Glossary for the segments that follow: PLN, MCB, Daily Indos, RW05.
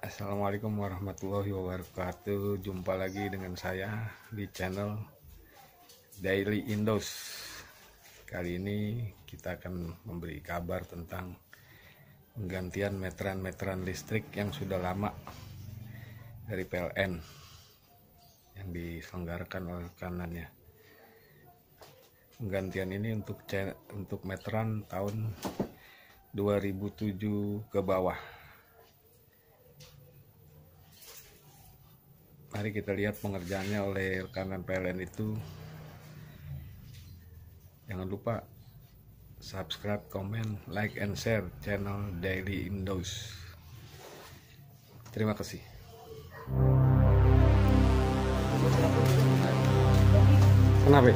Assalamualaikum warahmatullahi wabarakatuh. Jumpa lagi dengan saya di channel Daily Indos. Kali ini kita akan memberi kabar tentang penggantian meteran-meteran listrik yang sudah lama dari PLN yang diselenggarakan oleh kanannya. Penggantian ini untuk meteran tahun 2007 ke bawah. Mari kita lihat pengerjaannya oleh rekanan PLN itu. Jangan lupa subscribe, comment, like, and share channel Daily Indos. Terima kasih. Kenapa?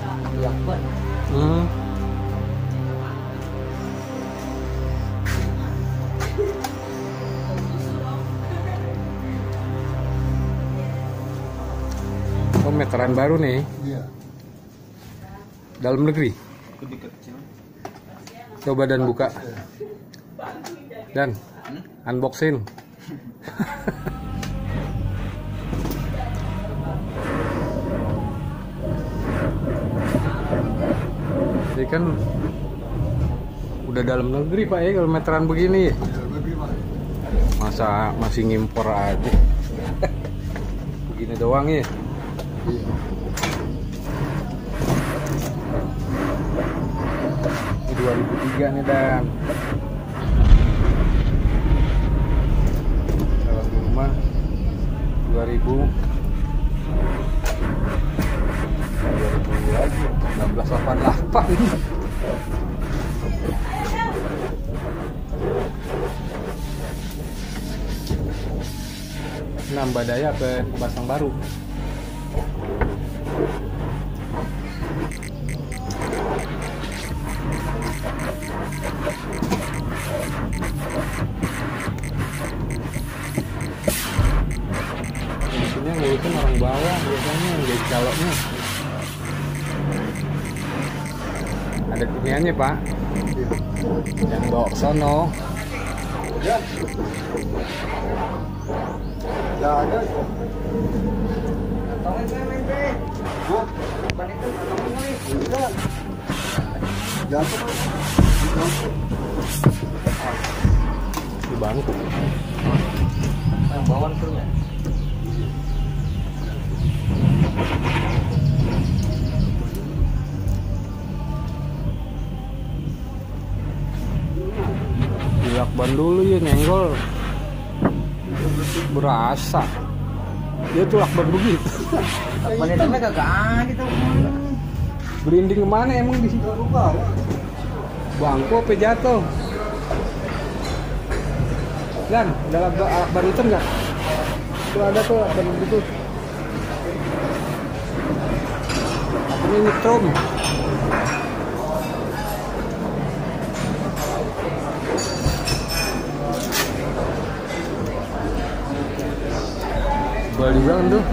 Oh, meteran baru nih. Iya. Dalam negeri. Coba dan buka. Dan unboxing. Ini kan udah dalam negeri Pak ya kalau meteran begini. Masa masih ngimpor aja. Begini doang ya. Ini 2003 nih Dan. Kalau di rumah 2000 lagi 1688. Nambah daya ke pasang baru. Biasanya ngurusin orang bawah, biasanya yang jadi calonnya. Ada kuniannya Pak, yang bawa ke sono. Ya ada. Dilakban dulu ya, nenggol berasa. Dia tuh lakban begitu. Lakban itu mah kagak gitu. Berinding kemana emang di situ? Bangku apa jatuh? Dan dalam lakban itu enggak? Tuh ada tuh lakban begitu. Ini nitrom. Balik belakang tuh.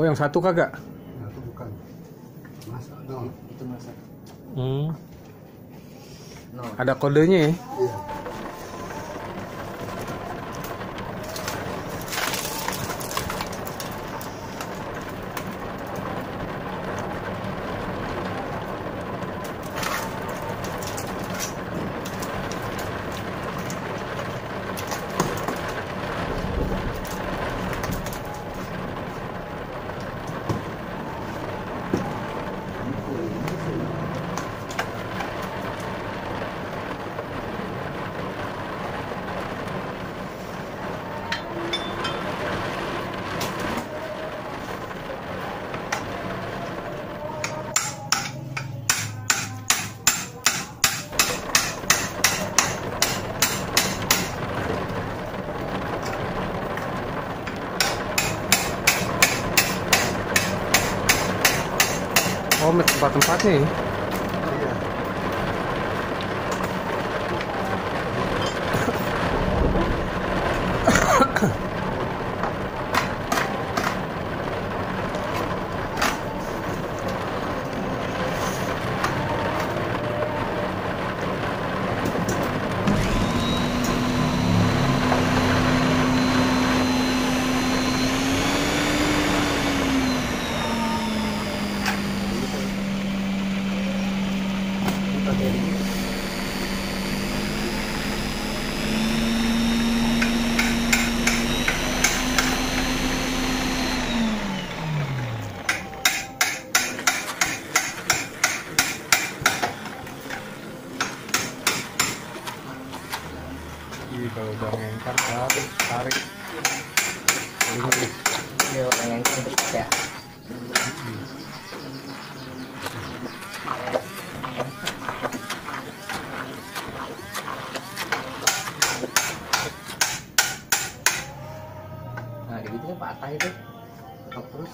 Oh, yang satu kagak? Satu bukan. Masak dong, itu masak. No. Ada kodenya ya? Iya. komet tempat-tempatnya ya. Kalau udah ngengkar baru tarik ya, udah ngengkar ya. Nah gitu kan patah itu tetap terus.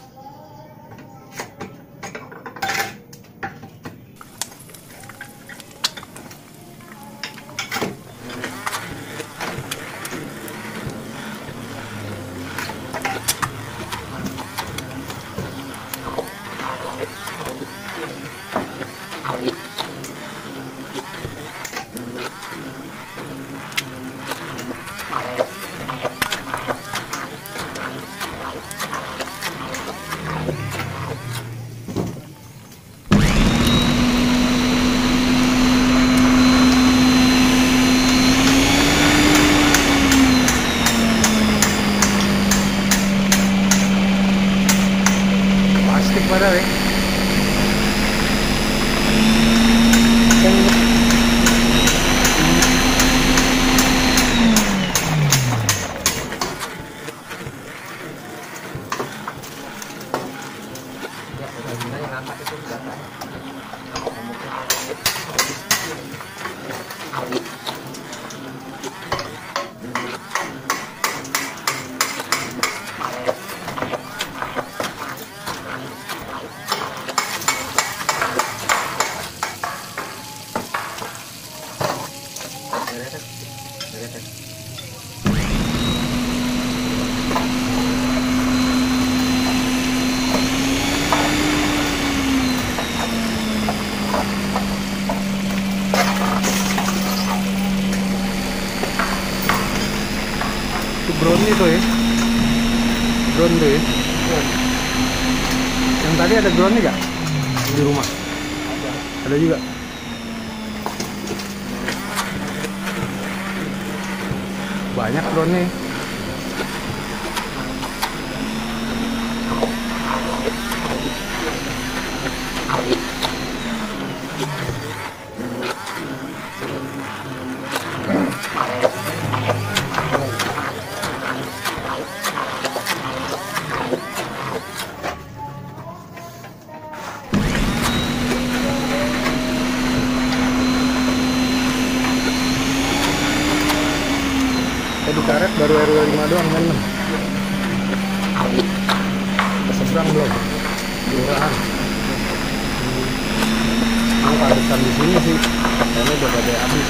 Yang tadi ada drone nya gak? Di rumah? Ada juga? Banyak drone nya. Karet baru RW5 doang kan? Keseberang belum? Kelurahan. Ini padesan di sini sih, karena udah pada habis.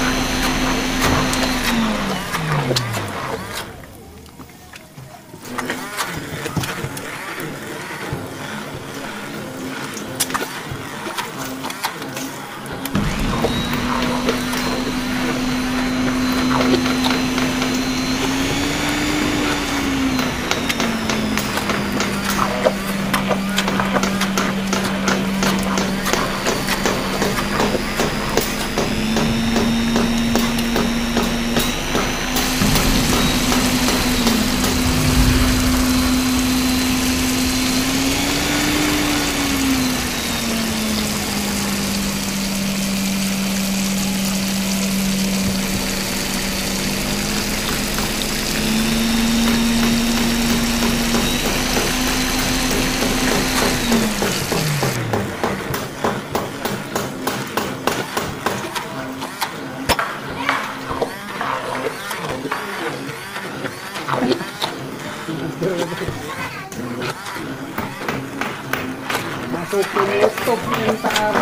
tutup pintar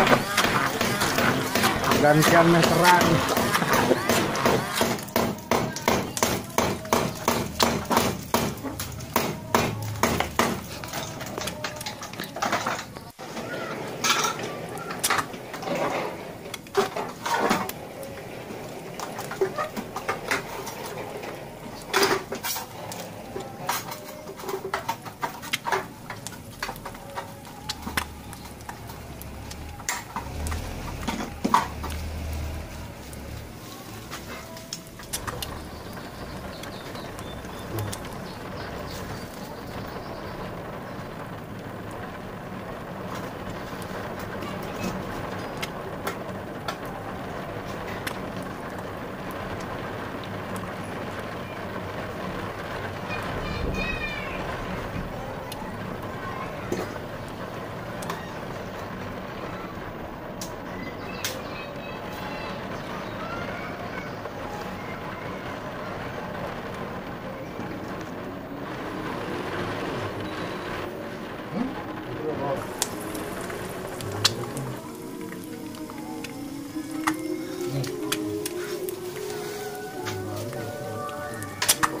gantian meteran.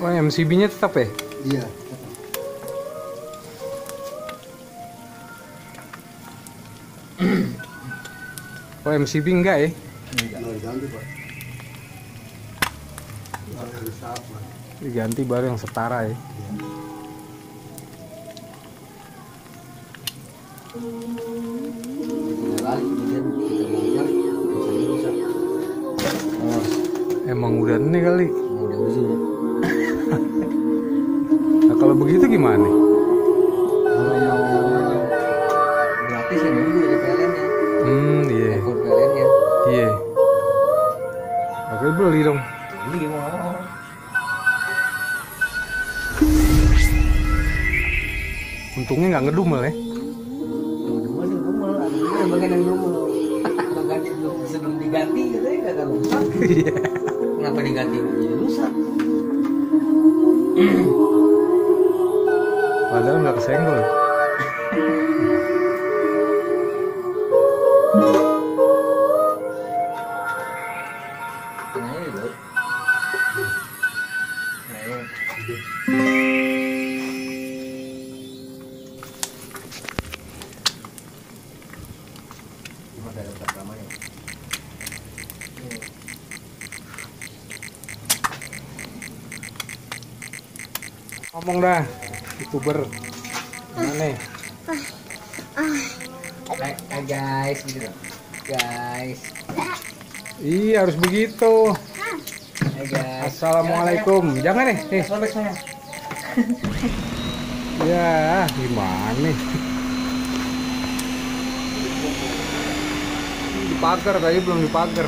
Oh, MCB-nya tetap ya? Iya. Oh, MCB enggak ya? Enggak. Diganti, Pak. Diganti baru yang setara ya? Iya. Oh, emang udah ini kali? Udah sih. Nah, kalau begitu gimana? Kalau yang gratis ya dulu dari PLN ya. Iya. Ekor PLN ya. Iya. Oke, beli dong. Beli mau. Untungnya nggak ngedumel ya. Ngedumel, ada bagian yang ngedumel. Bagian yang sebelum diganti katanya kagak rusak. Iya. Kenapa diganti? Ya rusak. Padahal nggak kesenggol. Ngomong dah, youtuber mana nih? Guys, gitu dong. Guys. Iya, harus begitu. Guys. Assalamualaikum. Jangan nih. Ya, gimana nih? Dipagar tadi belum dipagar.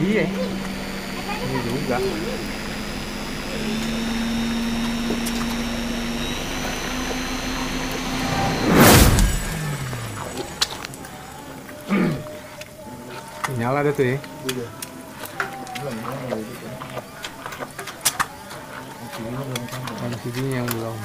Iya. Ini juga. Nyala deh tuh ya. Ini yang belum.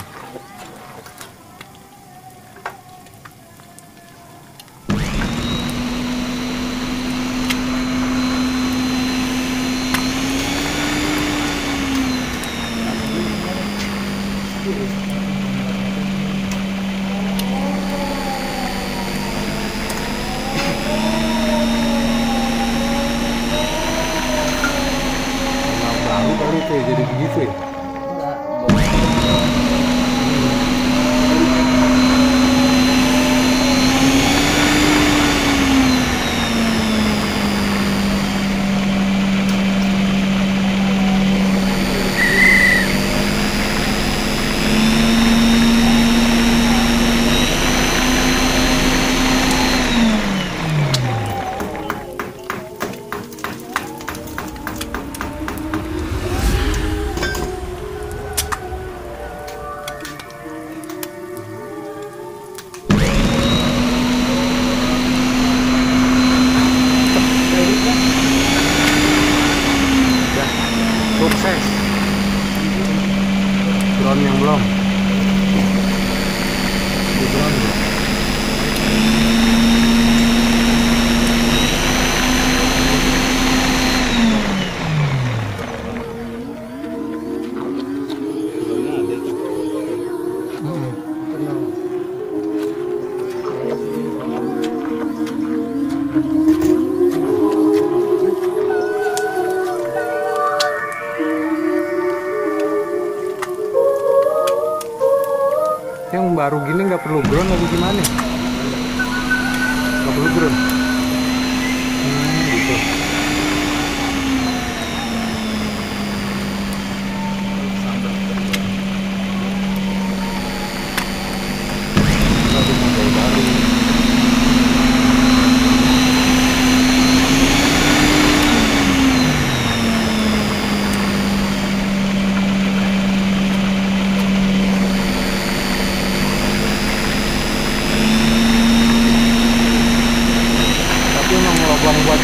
Jadi begitu ya? Sukses. Drone yang belum. Yang baru gini nggak perlu ground atau gimana? Nggak perlu ground. Gitu. Buat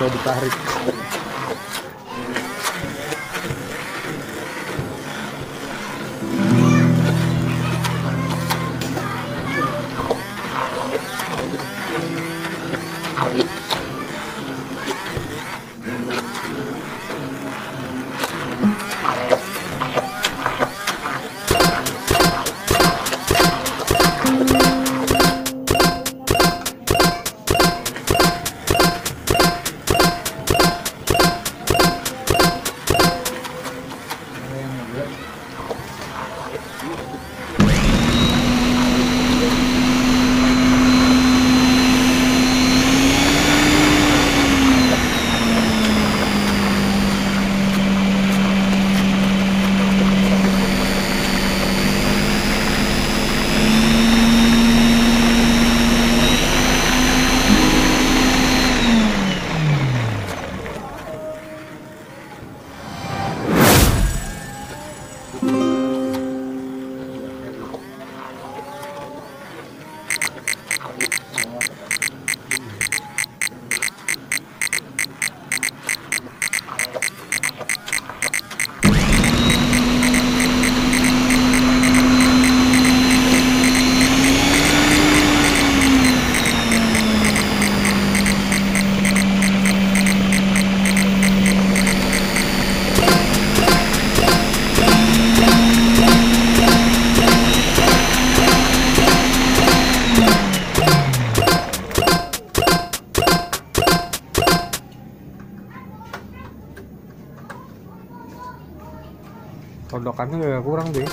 Bisa ditarik. makannya udah kurang deh.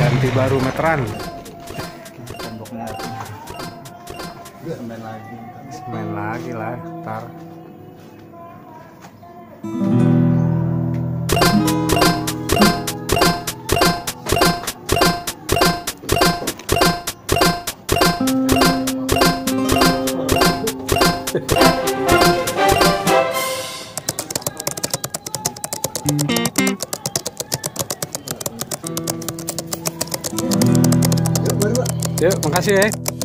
Ganti baru meteran. Semen lagi lah, ntar. Yuk, makasih ya.